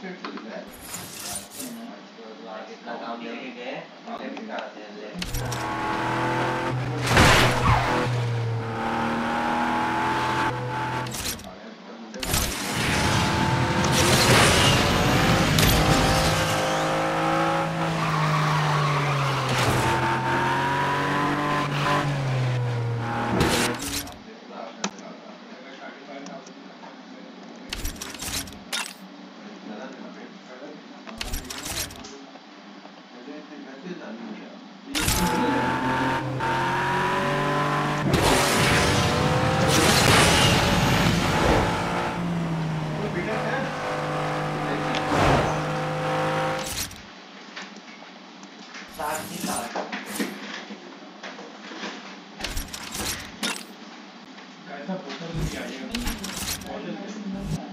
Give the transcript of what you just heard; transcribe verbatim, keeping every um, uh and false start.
कैसा पोस्टर दिया है?